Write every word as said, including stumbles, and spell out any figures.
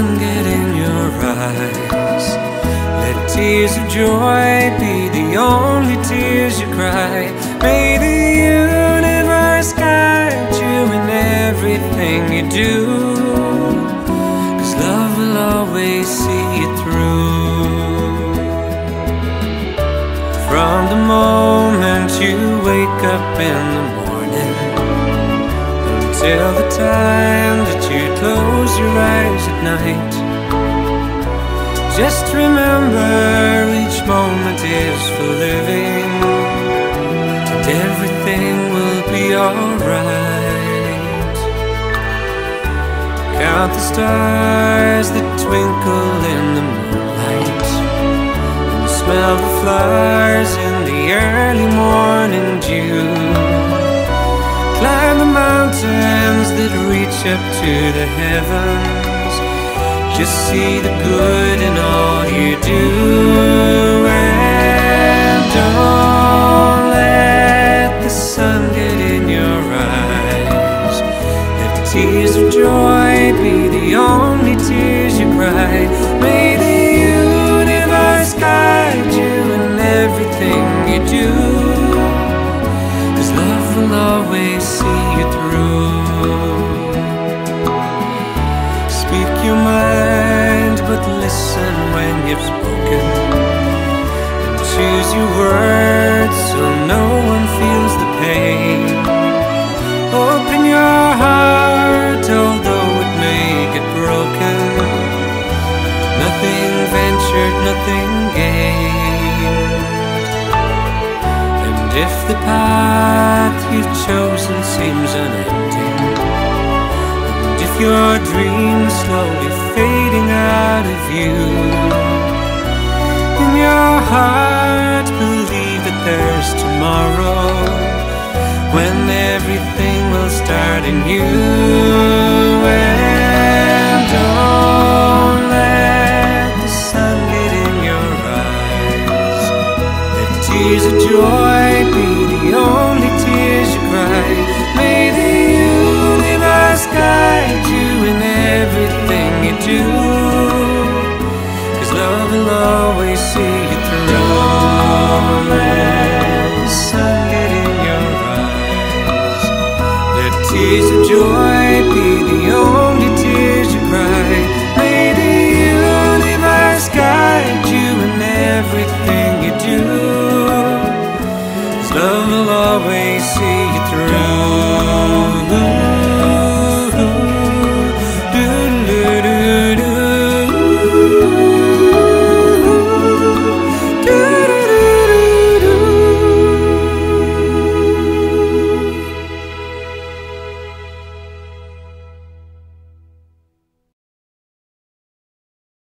sun get in your eyes. Let tears of joy be the only tears you cry. May the universe guide you in everything you do, 'cause love will always see you through. From the moment you wake up in the morning until the time that you close your eyes at night, just remember each moment is for living, and everything will be alright. Count the stars that twinkle in the moonlight, and smell the flowers in the early morning dew. Climb the mountains that reach up to the heavens. Just see the good in all you do, and don't let the sun get in your eyes. Let the tears of joy be the only tears you cry. May the universe guide you in everything you do, 'cause love will always see you through. Speak your mind, but listen when you've spoken, and choose your words so no one feels the pain. Open your heart, although it may get broken. Nothing ventured, nothing gained. If the path you've chosen seems unending, and if your dream's slowly fading out of view, in your heart believe that there's tomorrow, when everything will start anew. And don't let the sun get in your eyes. The tears of joy be the only tears you cry. May the universe guide you in everything you do, 'cause love will always see you through. Don't let the sun get in your eyes. Let tears of joy be the only tears you cry. May the universe guide you in everything you do. Love will always see you through.